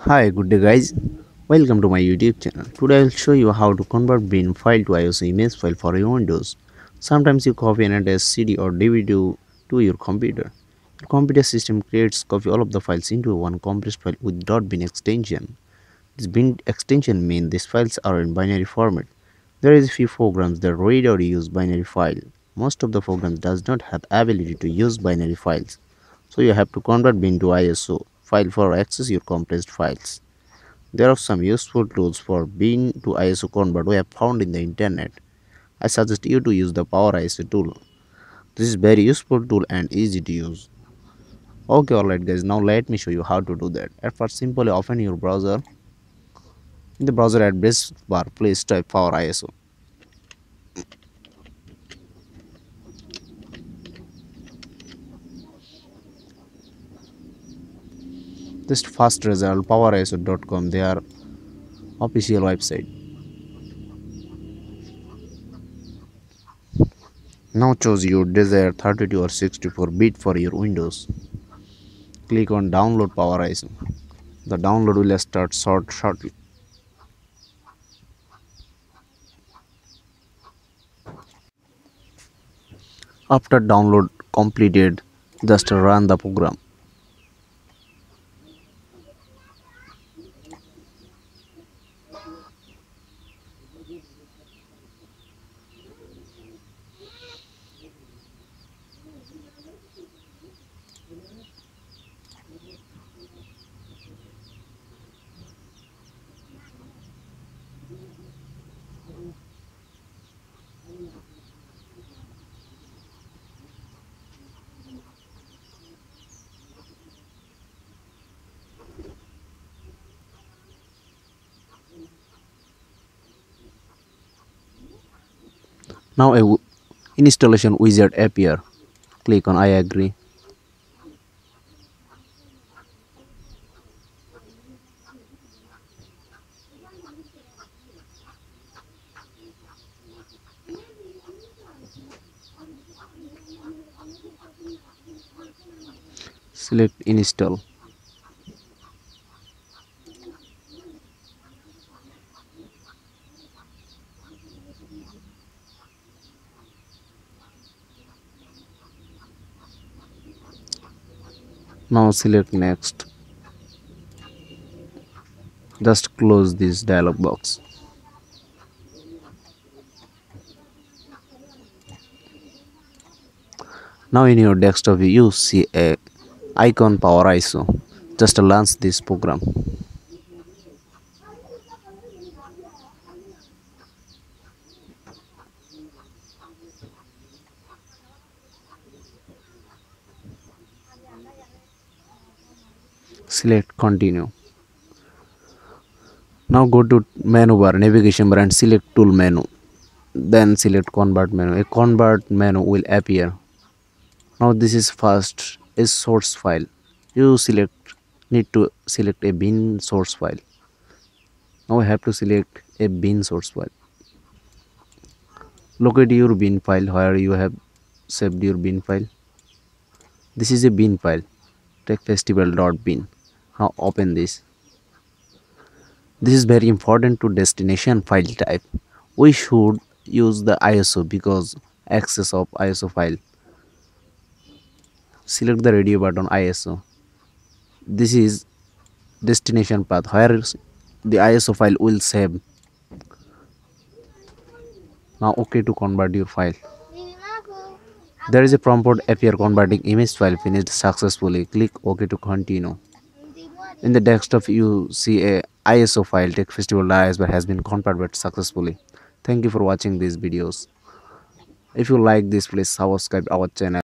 Hi, good day guys, welcome to my YouTube channel. Today I will show you how to convert bin file to ISO image file for your Windows. Sometimes you copy an entire CD or DVD to your computer. Your computer system creates copy all of the files into one compressed file with .bin extension. This bin extension means these files are in binary format. There is a few programs that read or use binary file. Most of the programs does not have ability to use binary files. So you have to convert bin to ISO file for access your compressed files. There are some useful tools for bin to ISO convert we have found in the internet. I suggest you to use the PowerISO tool. This is very useful tool and easy to use. Okay, alright guys, now let me show you how to do that. At first, simply open your browser. In the browser address bar, please type PowerISO. This first result PowerISO.com, their official website. Now choose your desired 32 or 64 bit for your Windows. Click on download PowerISO. The download will start shortly. After download completed, just run the program. Now a installation wizard appears. Click on I agree. Select install. Now select next. Just close this dialog box. Now in your desktop you see a icon PowerISO. Just launch this program. Select continue. Now go to menu bar, navigation bar, and select tool menu. Then select convert menu. A convert menu will appear. Now this is first a source file. You need to select a bin source file. Now we have to select a bin source file. Locate your bin file where you have saved your bin file. This is a bin file. Take festival.bin. Now open this. This is very important to destination file type. We should use the ISO because access of ISO file. Select the radio button ISO. This is destination path where the ISO file will save. Now OK to convert your file. There is a prompt appear converting image file finished successfully. Click OK to continue. In the desktop you see a ISO file TechFestival.ISO has been converted successfully. Thank you for watching these videos. If you like this, please subscribe our channel.